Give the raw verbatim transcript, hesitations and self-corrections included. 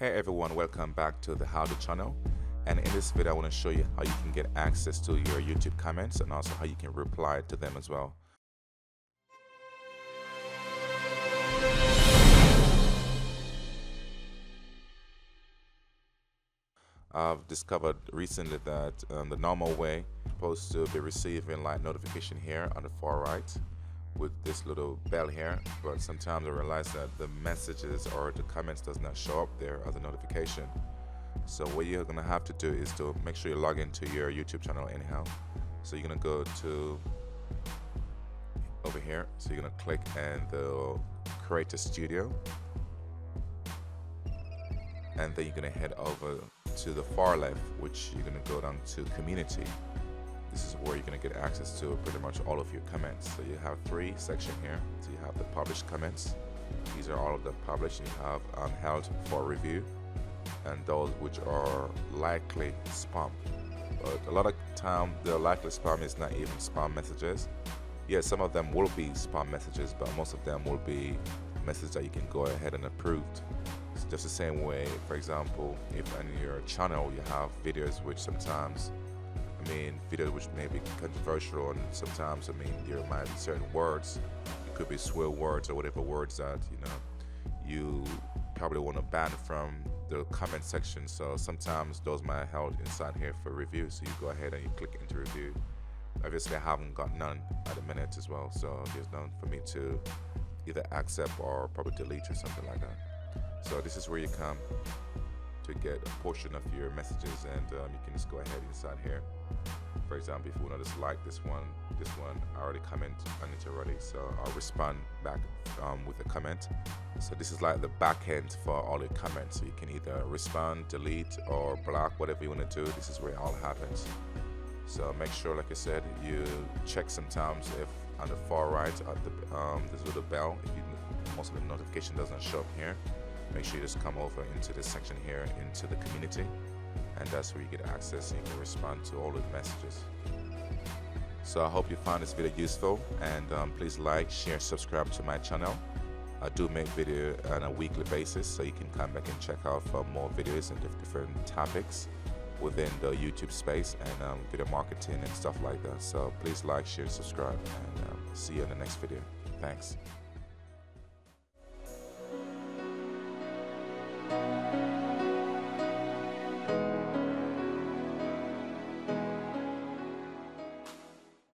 Hey everyone, welcome back to the How To channel, and in this video I want to show you how you can get access to your YouTube comments and also how you can reply to them as well. I've discovered recently that um, the normal way supposed to be receiving like notification here on the far right with this little bell here, but sometimes I realize that the messages or the comments does not show up there as a notification. So what you're gonna have to do is to make sure you log into your YouTube channel anyhow. So you're gonna go to over here, so you're gonna click and the Creator Studio, and then you're gonna head over to the far left, which you're gonna go down to Community. This is where you're going to get access to pretty much all of your comments. So you have three sections here. So you have the published comments. These are all of the published. You have um, held for review and those which are likely spam. But a lot of time the likely spam is not even spam messages. Yeah, some of them will be spam messages, but most of them will be messages that you can go ahead and approve. It's just the same way, for example, if on your channel you have videos which sometimes I mean, videos which may be controversial, and sometimes, I mean, there might be certain words, it could be swear words or whatever words that, you know, you probably want to ban from the comment section. So sometimes those might held inside here for review, so you go ahead and you click into review. Obviously, I haven't got none at the minute as well, so there's none for me to either accept or probably delete or something like that. So this is where you come to get a portion of your messages, and um, you can just go ahead inside here. For example, if you want to dislike this one, this one, I already comment on it already, so I'll respond back um, with a comment. So this is like the back end for all your comments. So you can either respond, delete, or block, whatever you want to do. This is where it all happens. So make sure, like I said, you check sometimes if on the far right, at the, um, this little bell, if you, most of the notification doesn't show up here. Make sure you just come over into this section here, into the community, and that's where you get access and you can respond to all of the messages. So I hope you found this video useful, and um, please like, share, subscribe to my channel. I do make video on a weekly basis, so you can come back and check out for more videos and different topics within the YouTube space and um, video marketing and stuff like that. So please like, share, subscribe, and um, see you in the next video. Thanks.